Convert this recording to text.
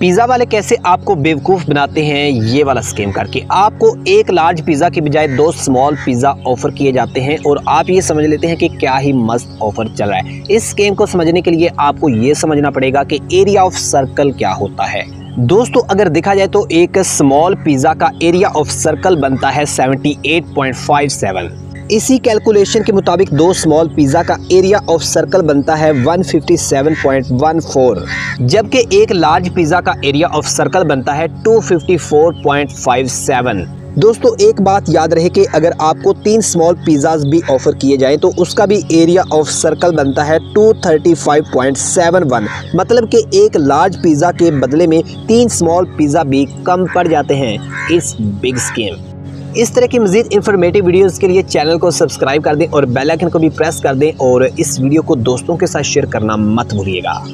Pizza वाले कैसे आपको बेवकूफ़ बनाते हैं ये वाला स्कीम करके। आपको एक लार्ज पिज़्ज़ा की बजाय 2 स्मॉल पिज़्ज़ा ऑफ़र किए जाते हैं और आप ये समझ लेते हैं कि क्या ही मस्त ऑफ़र चल रहा है। इस स्कीम को समझने के लिए आपको ये समझना पड़ेगा कि एरिया ऑफ सर्कल क्या होता है। दोस्तों अगर देखा जाए तो एक स्मॉल पिज़्ज़ा का एरिया ऑफ सर्कल बनता है 78.57। इसी कैलकुलेशन के मुताबिक 2 स्मॉल पिज़्ज़ा का एरिया ऑफ सर्कल बनता है 157.14, जबकि एक लार्ज पिज़्ज़ा का एरिया ऑफ सर्कल बनता है 254.57। दोस्तों एक बात याद रहे कि अगर आपको 3 स्मॉल पिज़्ज़ाज भी ऑफ़र किए जाएं तो उसका भी एरिया ऑफ सर्कल बनता है 235.71। मतलब कि एक लार्ज पिज़्ज़ा के बदले में 3 स्मॉल पिज़्ज़ा भी कम पड़ जाते हैं इस बिग स्कीम। इस तरह की मज़ीद इन्फॉर्मेटिव वीडियोस के लिए चैनल को सब्सक्राइब कर दें और बेल आइकन को भी प्रेस कर दें और इस वीडियो को दोस्तों के साथ शेयर करना मत भूलिएगा।